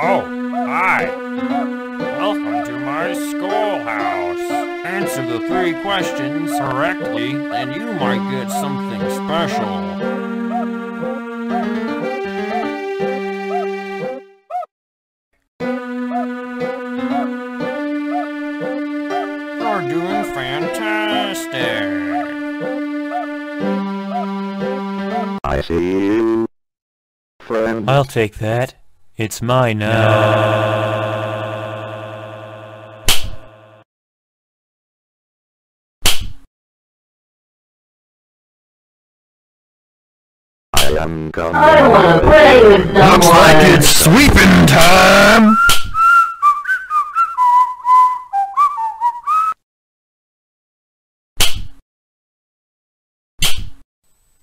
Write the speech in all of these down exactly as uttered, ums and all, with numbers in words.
Oh, hi. Welcome to my schoolhouse. Answer the three questions correctly, and you might get something special. You're doing fantastic. I see you, friend. I'll take that. It's mine now. I am coming. I wanna play with someone. Looks like it's sweeping time.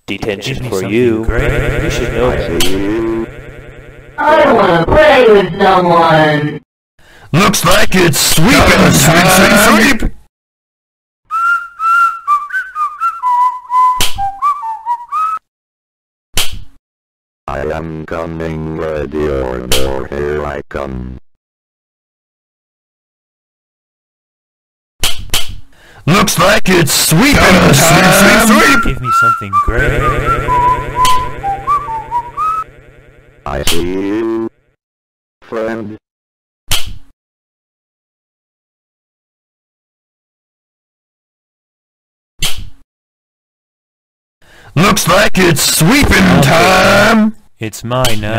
Detention for you. Great. You should know that. I wanna play with someone! Looks like it's sweeping time! Sweep, sweep, sweep! I am coming, ready or no, here I come. Looks like it's sweeping time! Sweep, sweep, sweep! Give me something great! I see you, friend. Looks like it's sweeping time! It's mine now.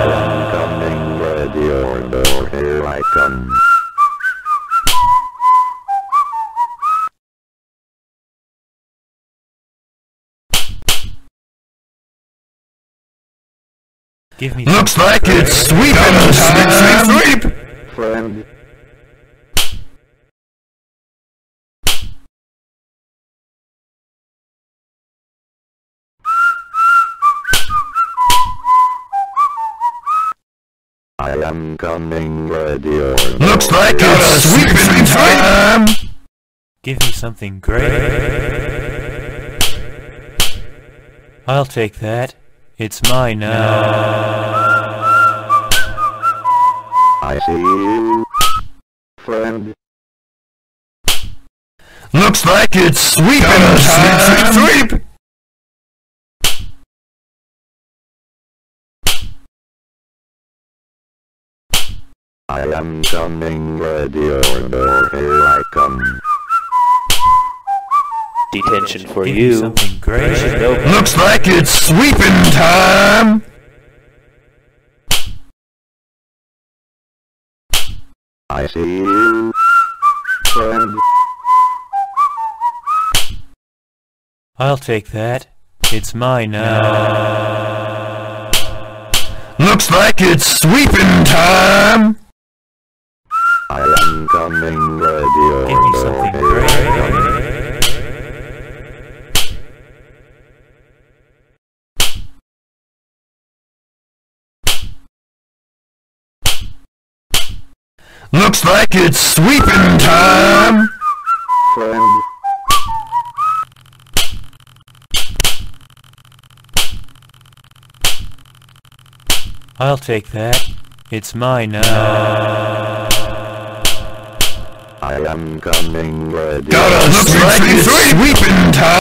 I'm coming, ready or no, here I come. Give me Looks like break. It's sweeping time! Sweep, sweep, sweep! Friend. I am coming, ready or no. Looks like it's sweeping sweep, time! Give me something great. I'll take that. It's mine now. I see you, friend. Looks like it's sweeping time! Sweep, sweep, sweep! I am coming, ready or no, here I come. Detention for Give you. Something great. Looks like it's sweeping time! I see you, friend. I'll take that. It's mine now. Looks like it's sweeping time! I am coming, ready. Give me something great. Looks like it's sweeping time! Friend. I'll take that. It's mine now. I am coming ready. Gotta look like it's sweeping time!